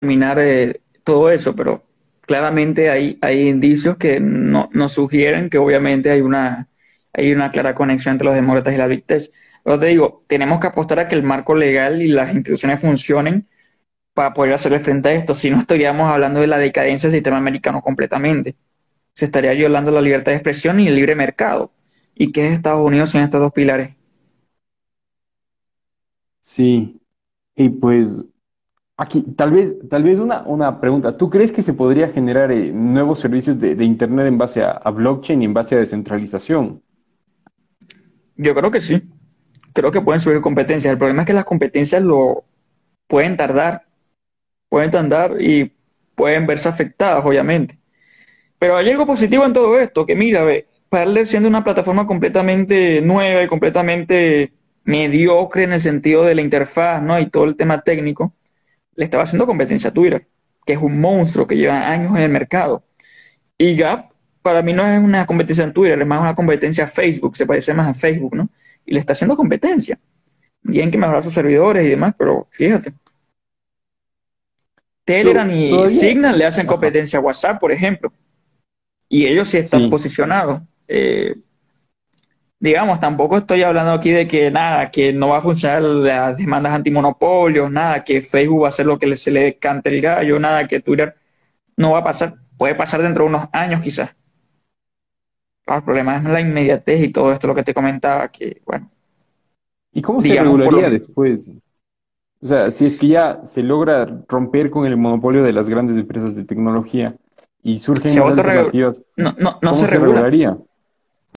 determinar todo eso, pero claramente hay indicios que nos sugieren que obviamente hay una clara conexión entre los demócratas y la Big Tech. Pero te digo, tenemos que apostar a que el marco legal y las instituciones funcionen para poder hacerle frente a esto. Si no, estaríamos hablando de la decadencia del sistema americano completamente. Se estaría violando la libertad de expresión y el libre mercado. ¿Y qué es Estados Unidos sin estos dos pilares? Sí, y pues aquí tal vez una pregunta. ¿Tú crees que se podría generar nuevos servicios de Internet en base a blockchain y en base a descentralización? Yo creo que sí. Creo que pueden subir competencias. El problema es que las competencias lo pueden tardar y pueden verse afectadas, obviamente. Pero hay algo positivo en todo esto, que mira, Parler siendo una plataforma completamente nueva y completamente mediocre en el sentido de la interfaz, ¿no? Y todo el tema técnico, le estaba haciendo competencia a Twitter, que es un monstruo que lleva años en el mercado. Y Gap, para mí no es una competencia en Twitter, es más una competencia a Facebook, se parece más a Facebook, ¿no? Y le está haciendo competencia. Tienen que mejorar sus servidores y demás, pero fíjate. Telegram y Signal le hacen competencia a WhatsApp, por ejemplo. Y ellos sí están posicionados. Digamos, tampoco estoy hablando aquí de que nada, que no va a funcionar las demandas antimonopolios, nada, que Facebook va a hacer lo que se le cante el gallo, nada, que Twitter no va a pasar. Puede pasar dentro de unos años quizás. El problema es la inmediatez y todo esto lo que te comentaba, que bueno. ¿Y cómo se regularía después? O sea, si es que ya se logra romper con el monopolio de las grandes empresas de tecnología y surgen alternativas, no se regularía.